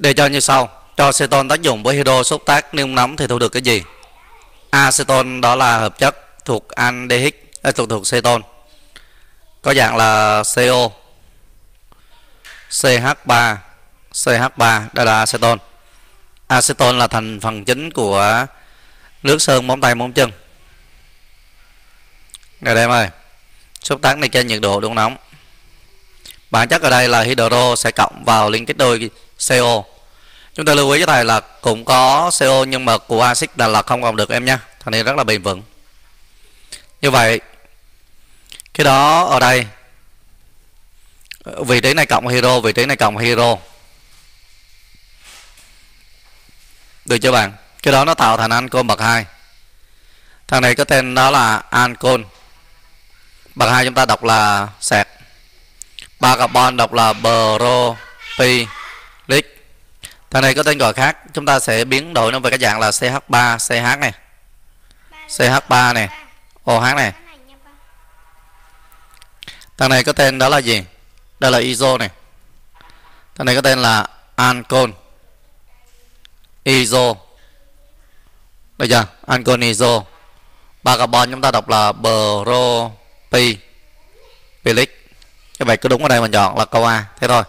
Đề cho như sau: cho aceton tác dụng với hydro xúc tác niêm nóng thì thu được cái gì? Aceton đó là hợp chất thuộc aldehyde, thuộc ceton, có dạng là CO, CH3, CH3 đây là aceton. Aceton là thành phần chính của nước sơn móng tay móng chân. Rồi đây em ơi, xúc tác này trên nhiệt độ đun nóng. Bản chất ở đây là hydro sẽ cộng vào liên kết đôi CO. Chúng ta lưu ý cho thầy là cũng có CO nhưng mà của axit là không còn được em nha, thành nên rất là bền vững. Như vậy cái đó ở đây vị trí này cộng hydro, vị trí này cộng hydro, được chưa bạn? Cái đó nó tạo thành ancol bậc 2. Thằng này có tên đó là ancol. Bậc 2 chúng ta đọc là sạc. 3 carbon đọc là propylic. Thằng này có tên gọi khác, chúng ta sẽ biến đổi nó về cái dạng là CH3, CH này, CH3 này, OH này. Thằng này có tên đó là gì? Đây là iso này. Thằng này có tên là ancol iso. Được chưa? Ancol iso. 3 carbon chúng ta đọc là propylic. Như vậy cứ đúng ở đây mình chọn là câu A thế thôi.